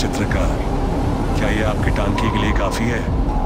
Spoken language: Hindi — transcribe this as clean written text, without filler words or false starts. चित्रकार, क्या ये आपके टांके के लिए काफी है?